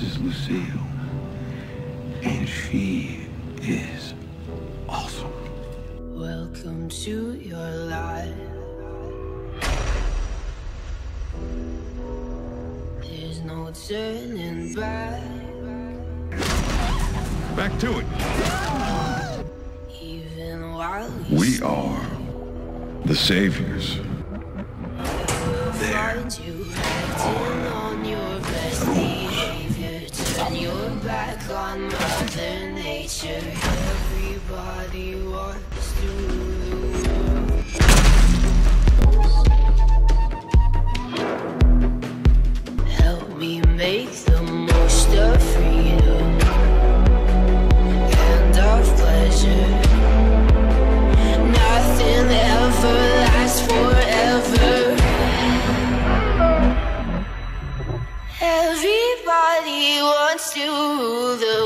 This is Lucille, and she is awesome. Welcome to your life. There's no turning back. Back to it. Even while we are the saviors. There are rules. Turn your back on Mother Nature. Everybody wants to rule the world. Help me make the most of freedom and of pleasure. Nothing ever lasts forever. Everybody wants to rule the world.